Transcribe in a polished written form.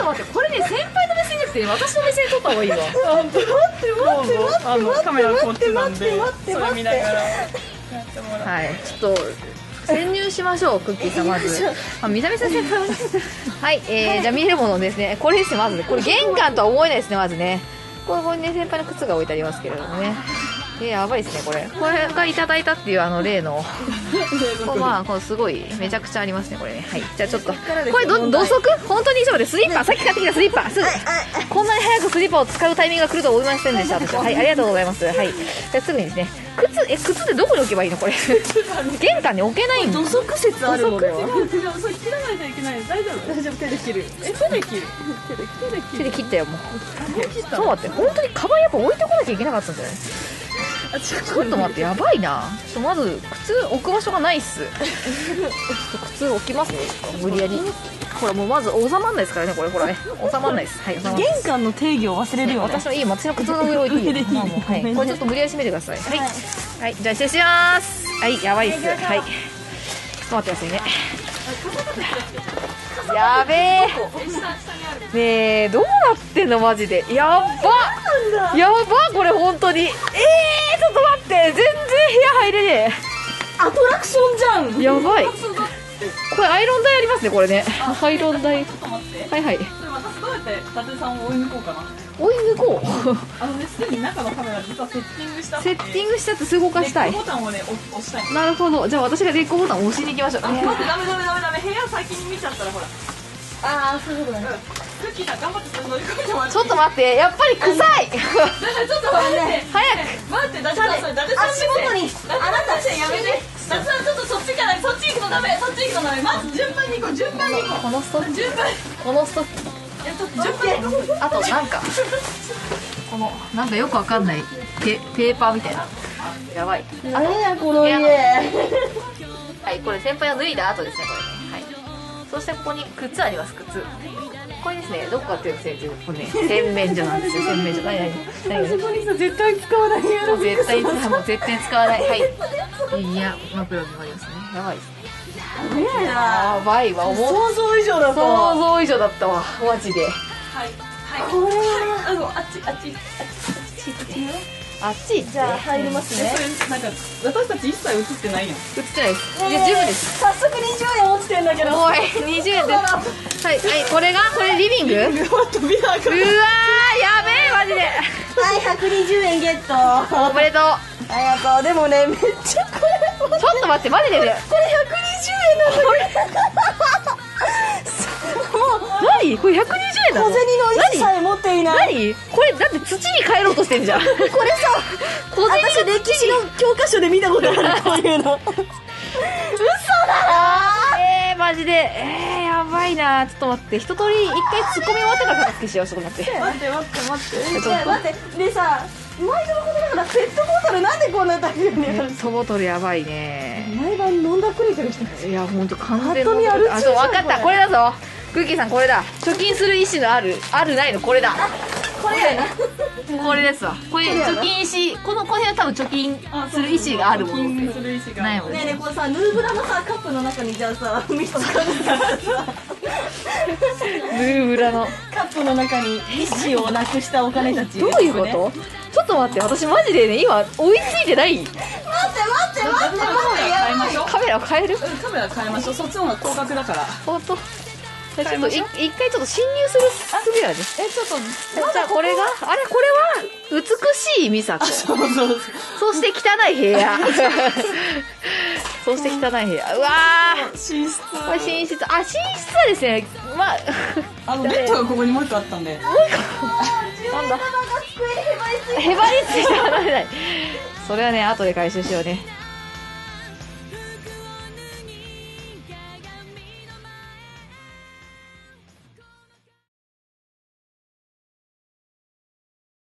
と待ってこれね先輩の目線じゃなくて私の目線撮った方がいいわ。待ってそれ見ながらやってもらって、はい、ちょっと潜入しましょう。クッキーさんまず南先生はい、じゃあ見えるものですね。これですね、まずこれ玄関とは思えないですね。まずねここにね先輩の靴が置いてありますけれどもね、やばいですね。これがいただいたっていうあの例のまあこうすごいめちゃくちゃありますねこれね。はい、じゃあちょっとこれ土足本当に以上でスリッパさっき買ってきたスリッパすぐこんなに早くスリッパを使うタイミングが来ると思いませんでした私は。はい、ありがとうございます。はい、じゃあすぐにですね靴ってどこに置けばいいのこれ玄関に置けないんだ。土足説あるのではそれ切らないといけない。大丈夫大丈夫、手で切る。手で切ったよもう。そうだって本当にカバンやっぱ置いてこなきゃいけなかったんじゃない。ちょっと待って、やばいな。ちょっとまず靴置く場所がないっす靴置きますね無理やり。ほらもうまず収まらないですからねこれ。ほらね収まらないです。はい、玄関の定義を忘れるよ、ね、私のいい街の靴の上を置いていいよ、はい、これちょっと無理やり閉めてください。はい、はい、じゃあ失礼しまーす。はい、やばいっす。はい、ちょっと待ってくださいね。やべえねえ、どうなってんのマジで。やばやば、これ本当にちょっと待って、全然部屋入れねえ。アトラクションじゃん、やばい。これアイロン台ありますねこれね。アイロン台、はいはい。私どうやって伊達さんを追い抜こうかな。追い抜こうあのね、すでに中のカメラ実はセッティングしたセッティングしたってすぐ動かしたい。レッグボタンをね押したい。なるほど、じゃあ私がレッグボタンを押しに行きましょう。あ、待って、ダメ、部屋先に見ちゃったらほら。ああ、そういうことね。クッキーさん頑張って乗り越えてもらって。ちょっと待って、やっぱり臭い。ちょっと待って早く待って、だって足元にあなたやめて。だってちょっとそっちからそっち行くのダメ、そっち行くのダメ。まず順番に行こう、順番に行こう。このストッキあとなんかこのなんかよくわかんないペーパーみたいな。やばい、あれやこの家。はい、これ先輩が脱いだ後ですねこれね。そしてここに靴あります。靴これですね、どこかっていうとね、洗面所なんですよ。洗面所、何そこにさ、絶対使わないやろ。絶対使わない。はい、いや、枕にもありますね。やばいですね。やばいわ、想像以上だったわマジで。はいはい、これはあっちじゃあ入りますね。なんか私たち一切映ってないやん。映ってないです。いや十分です。早速20円落ちてんだけど。おい20円ですはいはい、これリビング。扉開く。うわー、やべえマジで。はい、120円ゲット、おめでとう。ありがとう。でもね、めっちゃこれちょっと待って、マジでこれ120円なんだけど何これ120円なの。小銭の一切持っていない。何これ、だって土に帰ろうとしてんじゃんこれさ、私歴史の教科書で見たことあるこういうの嘘だな。マジでやばいな。ちょっと待って、一通り一回ツッコミ終わってから片付けしよう。ちょっと待ってでさ、毎度のことだからペットボトルなんでこんな大量にあるの。ペットボトルやばいね。毎晩飲んだくれてる人。いや本当完全にある。あ、そう分かった、これだぞクッキーさん、これだ。貯金する意思のあるないのこれだ。これですわ。これ貯金し、この辺は多分貯金する意思があるもん。ないもんね。ねえ、これさ、ヌーブラのさカップの中にじゃあさ、ミス使うんだからさ。ヌーブラのカップの中に意思をなくしたお金たち。どういうこと？ちょっと待って、私マジでね今追いついてない。待って、やばい。カメラを変える？カメラ変えましょう。そっちの方が広角だから。本当。一回ちょっと侵入するすぎないです。ちょっとじゃあこれがあれ、これは美しい美里、そして汚い部屋、そして汚い部屋。うわー、寝室はですね、まあベッドがここにもう一個あったんで、もう一個なんだ、へばりついた。それはね後で回収しようね。